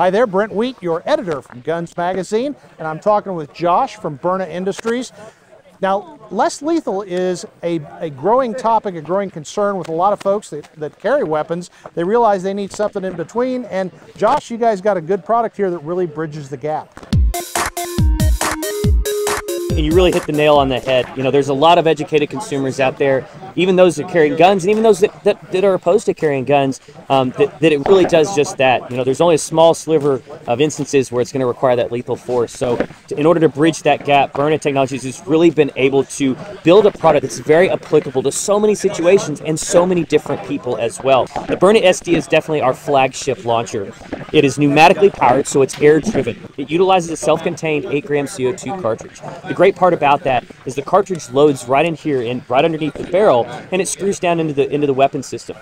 Hi there, Brent Wheat, your editor from Guns Magazine, and I'm talking with Josh from Byrna Industries. Now, less lethal is a growing topic, a growing concern with a lot of folks that carry weapons. They realize they need something in between, and Josh, you guys got a good product here that really bridges the gap. And you really hit the nail on the head. You know, there's a lot of educated consumers out there, even those that carry guns and even those that are opposed to carrying guns, that it really does just that. You know, there's only a small sliver of instances where it's going to require that lethal force. So in order to bridge that gap, Byrna Technologies has really been able to build a product that's very applicable to so many situations and so many different people as well. The Byrna SD is definitely our flagship launcher. It is pneumatically powered, so it's air-driven. It utilizes a self-contained 8-gram CO2 cartridge. The great part about that is the cartridge loads right in here and right underneath the barrel, and it screws down into the weapon system.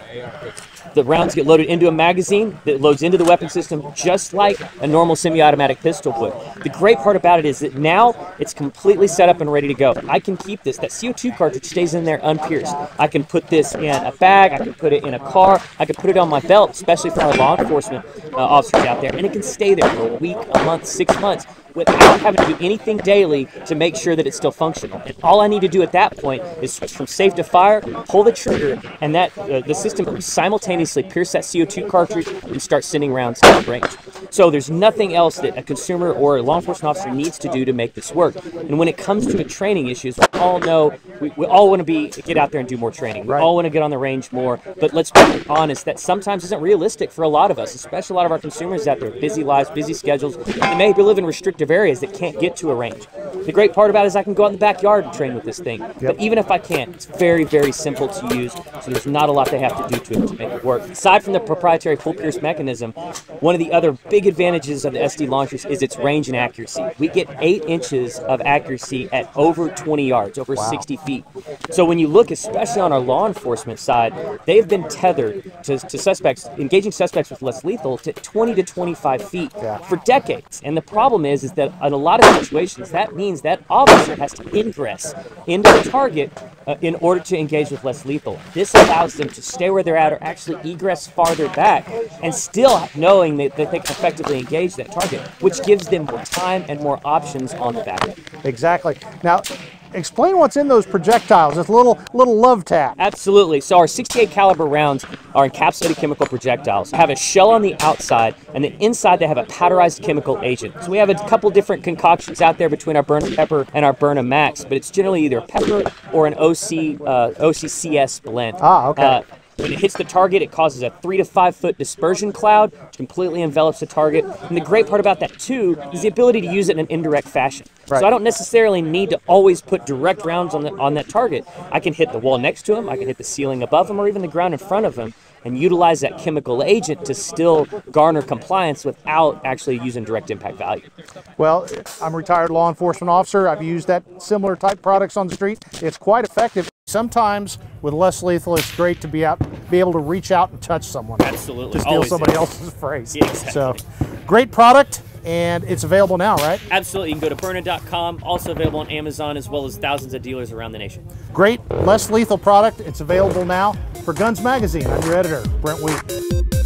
The rounds get loaded into a magazine that loads into the weapon system just like a normal semi-automatic pistol would. The great part about it is that now it's completely set up and ready to go. I can keep this. That CO2 cartridge stays in there unpierced. I can put this in a bag. I can put it in a car. I can put it on my belt, especially for our law enforcement officers out there, and it can stay there for a week, a month, 6 months, without having to do anything daily to make sure that it's still functional. And all I need to do at that point is switch from safe to fire, pull the trigger, and the system will simultaneously pierce that CO2 cartridge and start sending rounds down range. So there's nothing else that a consumer or a law enforcement officer needs to do to make this work. And when it comes to the training issues, we all know we all want to get out there and do more training. We all want to get on the range more, but let's be honest, that sometimes isn't realistic for a lot of us, especially a lot of our consumers out there, busy lives, busy schedules, and maybe live in restrictive areas that can't get to a range. The great part about it is I can go out in the backyard and train with this thing. Yep. But even if I can't, it's very, very simple to use, so there's not a lot they have to do to it to make it work. Aside from the proprietary full pierce mechanism, one of the other big advantages of the SD launchers is its range and accuracy. We get 8 inches of accuracy at over 20 yards, over 60 feet. So when you look, especially on our law enforcement side, they've been tethered to suspects, engaging suspects with less lethal to 20 to 25 feet for decades. And the problem is that in a lot of situations, that means that officer has to ingress into the target in order to engage with less lethal. This allows them to stay where they're at or actually egress farther back and still knowing that they can effectively engage that target, which gives them more time and more options on the back end. Exactly. Now, explain what's in those projectiles, this little love tap. Absolutely. So our 68 caliber rounds are encapsulated chemical projectiles. They have a shell on the outside, and then inside they have a powderized chemical agent. So we have a couple different concoctions out there between our Byrna Pepper and our Byrna Max, but it's generally either pepper or an OCCS blend. Ah, okay. When it hits the target, it causes a 3 to 5 foot dispersion cloud, which completely envelops the target. And the great part about that, too, is the ability to use it in an indirect fashion. Right. So I don't necessarily need to always put direct rounds on that target. I can hit the wall next to him, I can hit the ceiling above him, or even the ground in front of him, and utilize that chemical agent to still garner compliance without actually using direct impact value. Well, I'm a retired law enforcement officer. I've used that similar type products on the street. It's quite effective. Sometimes with less lethal, it's great to be able to reach out and touch someone. Absolutely. To steal somebody else's phrase. Yeah, exactly. So, great product. And it's available now, right? Absolutely. You can go to Byrna.com, also available on Amazon, as well as thousands of dealers around the nation. Great, less lethal product. It's available now. For Guns Magazine, I'm your editor, Brent Wheat.